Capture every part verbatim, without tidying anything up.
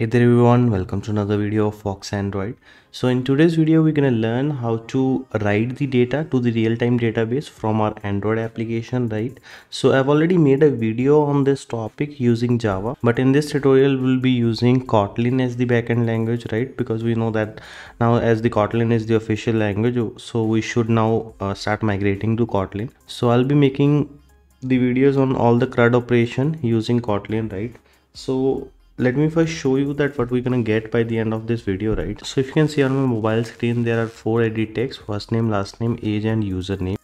Hey there everyone, welcome to another video of Foxandroid. So in today's video we're going to learn how to write the data to the real-time database from our Android application, right? So I've already made a video on this topic using Java, but in this tutorial we'll be using Kotlin as the backend language, right? Because we know that now as the Kotlin is the official language, so we should now uh, start migrating to Kotlin. So I'll be making the videos on all the C R U D operation using Kotlin, right? So let me first show you that what we're gonna get by the end of this video, right? So if you can see on my mobile screen, there are four edit text: first name, last name, age and username.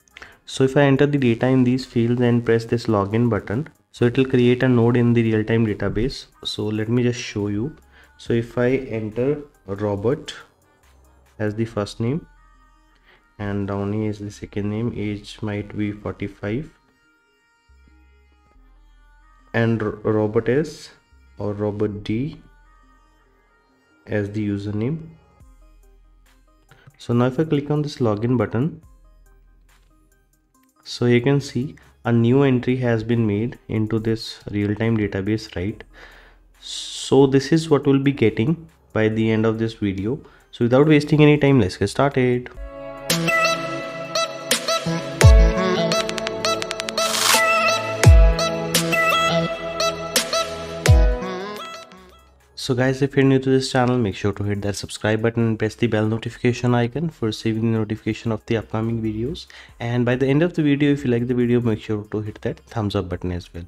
So if I enter the data in these fields and press this login button, so it will create a node in the real-time database. So let me just show you. So if I enter Robert as the first name and Downey is the second name, age might be forty-five and Robert is or Robert D as the username. So now if I click on this login button, so you can see a new entry has been made into this real-time database, right? So this is what we'll be getting by the end of this video. So without wasting any time, let's get started. So guys, if you're new to this channel, make sure to hit that subscribe button and press the bell notification icon for receiving the notification of the upcoming videos. And by the end of the video, if you like the video, make sure to hit that thumbs up button as well.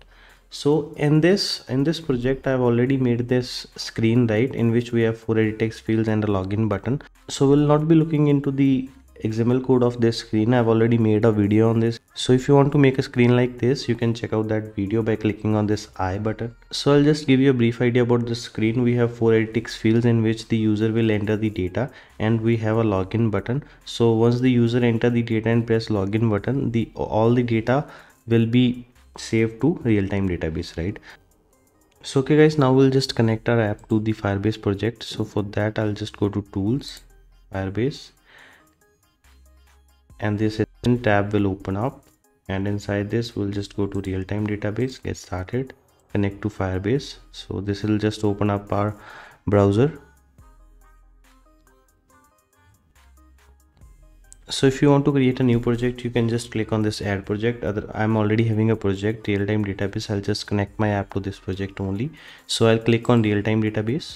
So in this in this project, I've already made this screen, right, in which we have four edit text fields and a login button. So we'll not be looking into the X M L code of this screen. I've already made a video on this. So if you want to make a screen like this, you can check out that video by clicking on this I button. So I'll just give you a brief idea about the screen. We have four edit text fields in which the user will enter the data, and we have a login button. So once the user enter the data and press login button, the all the data will be saved to real-time database, right? So okay guys, now we'll just connect our app to the Firebase project. So for that, I'll just go to Tools, Firebase, and this tab will open up, and inside this we'll just go to real-time database, get started, connect to Firebase. So this will just open up our browser. So if you want to create a new project, you can just click on this add project. Other I'm already having a project, real-time database. I'll just connect my app to this project only. So I'll click on real-time database.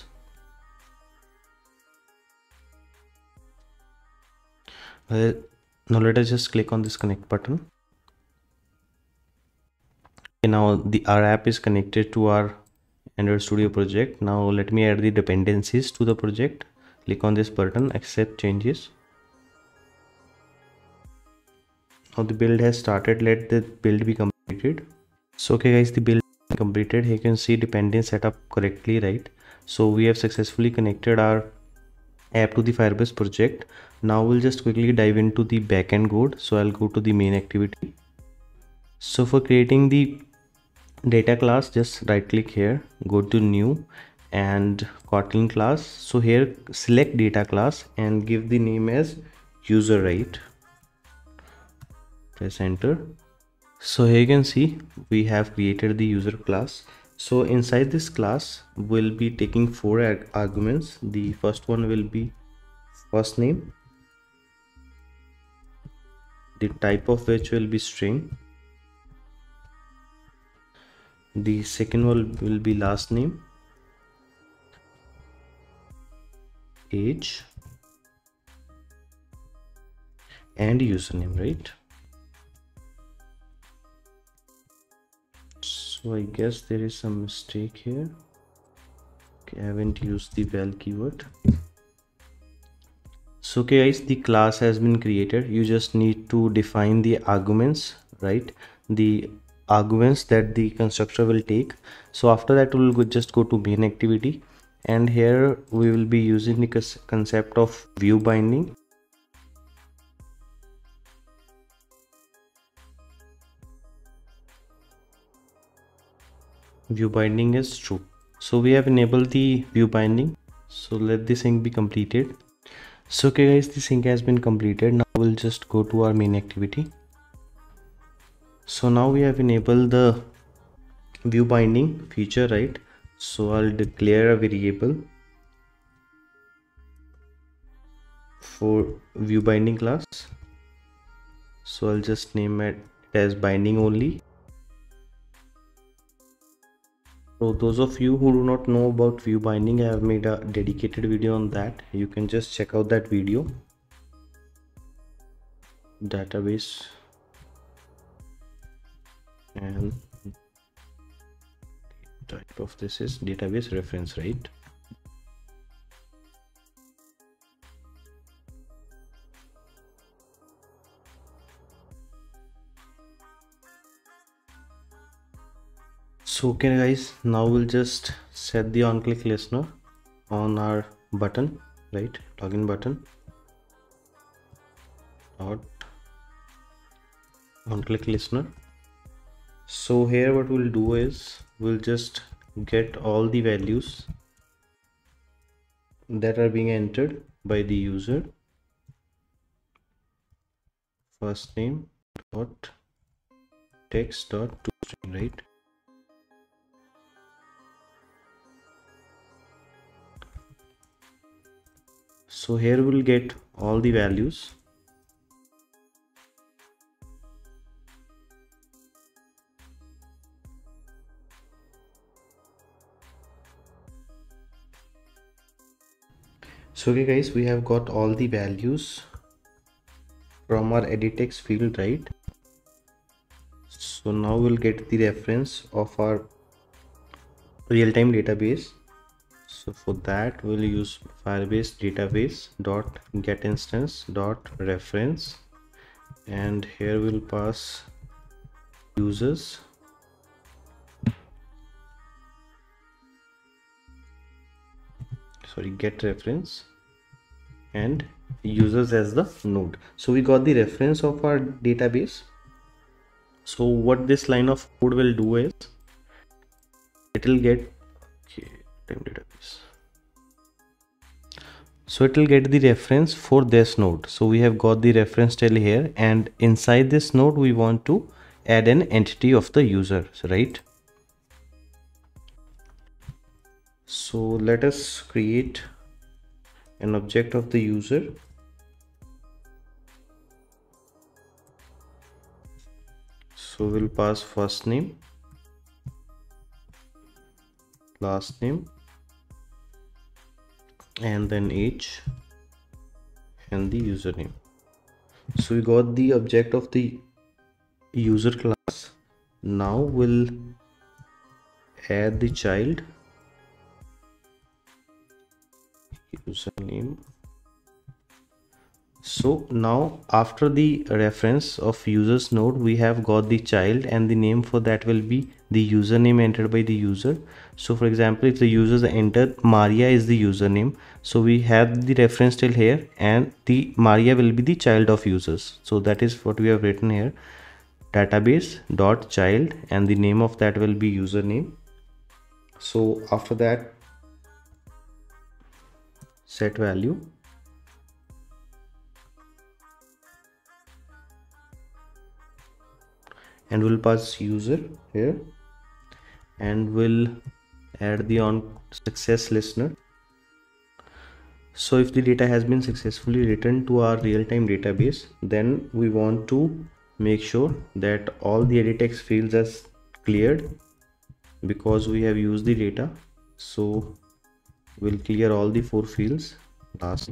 Uh, Now let us just click on this connect button. Okay, now the our app is connected to our Android Studio project. Now let me add the dependencies to the project. Click on this button, accept changes. Now the build has started. Let the build be completed. So okay guys, the build is completed. You can see dependency set up correctly, right? So we have successfully connected our app to the Firebase project. Now we'll just quickly dive into the backend code. So I'll go to the main activity. So for creating the data class, just right click here, go to new and Kotlin class. So here select data class and give the name as user, right? Press enter. So here you can see we have created the user class. So inside this class, we'll be taking four arguments. The first one will be first name, the type of which will be string. The second one will be last name, age, and username, right? So I guess there is some mistake here. Okay, I haven't used the val keyword. So okay guys, the class has been created. You just need to define the arguments, right? The arguments that the constructor will take. So after that, we'll go, just go to main activity, and here we will be using the concept of view binding. View binding is true. So we have enabled the view binding. So let the sync be completed. So okay guys, the sync has been completed. Now we'll just go to our main activity. So now we have enabled the view binding feature, right? So I'll declare a variable for view binding class. So I'll just name it as binding only. So those of you who do not know about view binding, I have made a dedicated video on that. You can just check out that video. Database and type of this is database reference, right? So okay guys, now we'll just set the on-click listener on our button, right? Login button dot on-click listener. So here what we'll do is we'll just get all the values that are being entered by the user. First name dot text dot toString, right? So here we'll get all the values. So okay guys, we have got all the values from our edit text field, right? So now we'll get the reference of our real-time database. So for that we'll use Firebase database dot get instance dot reference, and here we'll pass users. Sorry, get reference and users as the node. So we got the reference of our database. So what this line of code will do is it will get okay, time database. So it will get the reference for this node. So we have got the reference table here, and inside this node we want to add an entity of the user, right? So let us create an object of the user. So we'll pass first name, last name, and then age and the username. So we got the object of the user class. Now we'll add the child. Username. So now after the reference of users node, we have got the child, and the name for that will be the username entered by the user. So for example, if the user entered Maria is the username, so we have the reference till here, and the Maria will be the child of users. So that is what we have written here, database dot child, and the name of that will be username. So after that, set value. And we'll pass user here, and we'll add the on success listener. So if the data has been successfully returned to our real-time database, then we want to make sure that all the edit text fields are cleared because we have used the data. So we'll clear all the four fields. Last.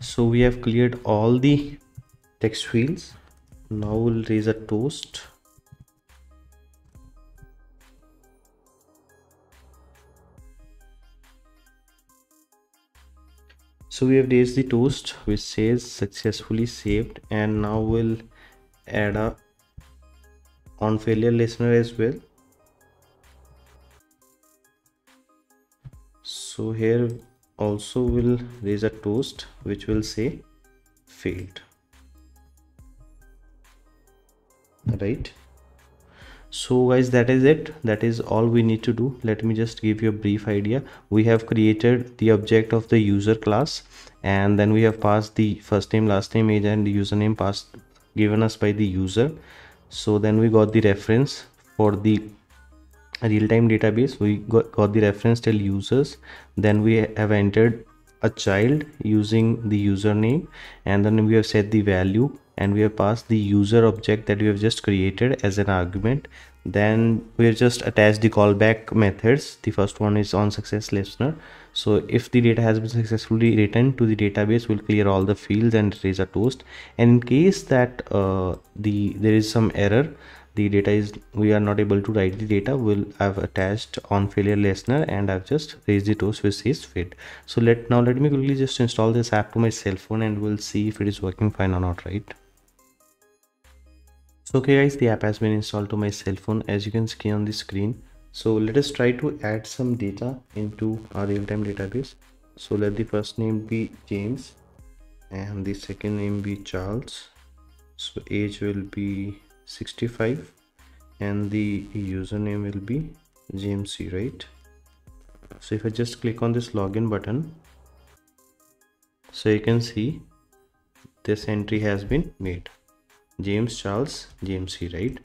So we have cleared all the text fields. Now we'll raise a toast. So we have raised the toast which says successfully saved, and now we'll add a on failure listener as well. So here also we'll raise a toast which will say failed, right? So guys, that is it. That is all we need to do. Let me just give you a brief idea. We have created the object of the user class, and then we have passed the first name, last name, age, and the username passed given us by the user. So then we got the reference for the real-time database. We got, got the reference till users. Then we have entered a child using the username, and then we have set the value, and we have passed the user object that we have just created as an argument. Then we have just attached the callback methods. The first one is on success listener. So if the data has been successfully returned to the database, we'll clear all the fields and raise a toast. And in case that uh, the there is some error, the data is we are not able to write the data, will I've attached on failure listener, and I've just raised the toast which says failed. So let now let me quickly just install this app to my cell phone, and we'll see if it is working fine or not, right? So okay guys, the app has been installed to my cell phone, as you can see on the screen. So let us try to add some data into our real-time database. So let the first name be James, and the second name be Charles. So age will be sixty-five, and the username will be James C, right? So if I just click on this login button, so you can see this entry has been made, James Charles James C, right?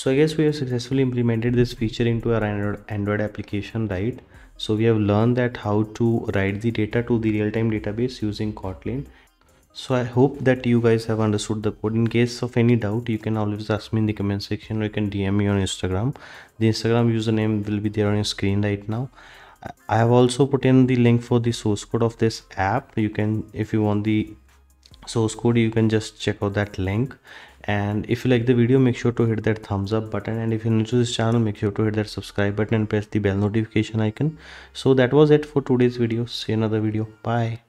So I guess we have successfully implemented this feature into our Android, Android application, right? So we have learned that how to write the data to the real-time database using Kotlin. So I hope that you guys have understood the code. In case of any doubt, you can always ask me in the comment section, or you can D M me on Instagram. The Instagram username will be there on your screen right now. I have also put in the link for the source code of this app. You can, if you want the source code, you can just check out that link. And if you like the video, make sure to hit that thumbs up button. And if you're new to this channel, make sure to hit that subscribe button and press the bell notification icon. So that was it for today's video. See you in another video. Bye.